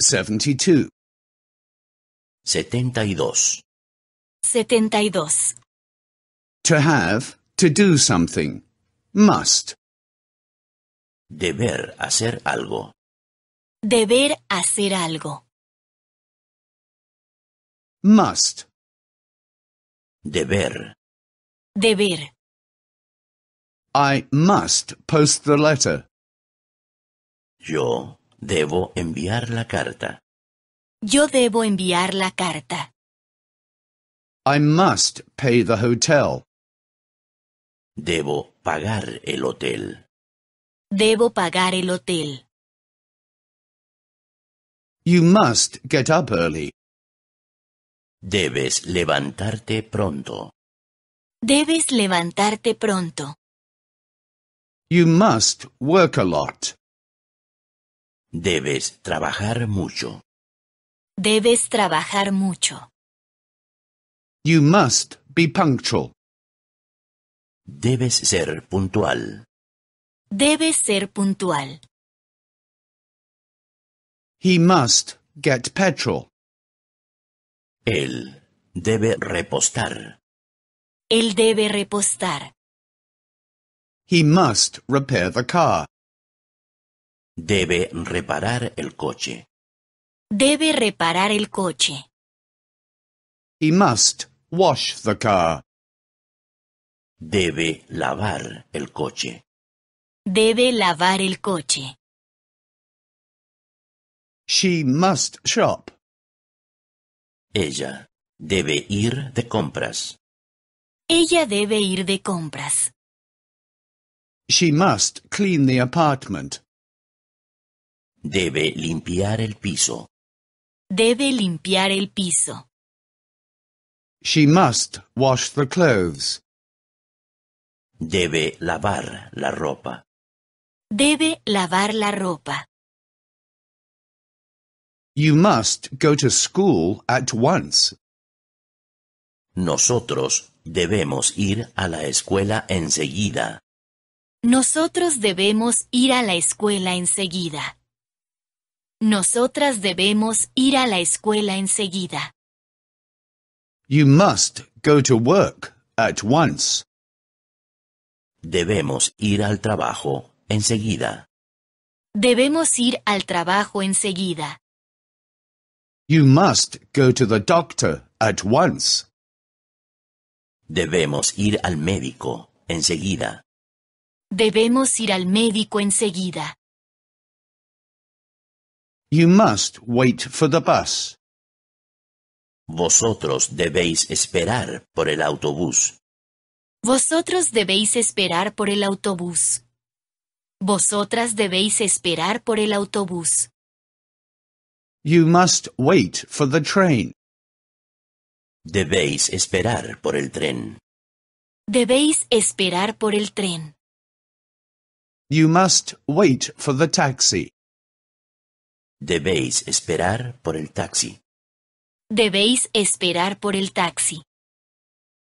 72. 72. 72. To have, to do something. Must. Deber hacer algo. Deber hacer algo. Must. Deber. Deber. I must post the letter. Yo debo enviar la carta. Yo debo enviar la carta. I must pay the hotel. Debo pagar el hotel. Debo pagar el hotel. You must get up early. Debes levantarte pronto. Debes levantarte pronto. You must work a lot. Debes trabajar mucho. Debes trabajar mucho. You must be punctual. Debes ser puntual. Debes ser puntual. He must get petrol. Él debe repostar. Él debe repostar. He must repair the car. Debe reparar el coche. Debe reparar el coche. He must wash the car. Debe lavar el coche. Debe lavar el coche. She must shop. Ella debe ir de compras. Ella debe ir de compras. She must clean the apartment. Debe limpiar el piso. Debe limpiar el piso. She must wash the clothes. Debe lavar la ropa. Debe lavar la ropa. You must go to school at once. Nosotros debemos ir a la escuela enseguida. Nosotros debemos ir a la escuela enseguida. Nosotras debemos ir a la escuela enseguida. You must go to work at once. Debemos ir al trabajo enseguida. Debemos ir al trabajo enseguida. You must go to the doctor at once. Debemos ir al médico enseguida. Debemos ir al médico enseguida. You must wait for the bus. Vosotros debéis esperar por el autobús. Vosotros debéis esperar por el autobús. Vosotras debéis esperar por el autobús. You must wait for the train. Debéis esperar por el tren. Debéis esperar por el tren. You must wait for the taxi. Debéis esperar por el taxi. Debéis esperar por el taxi.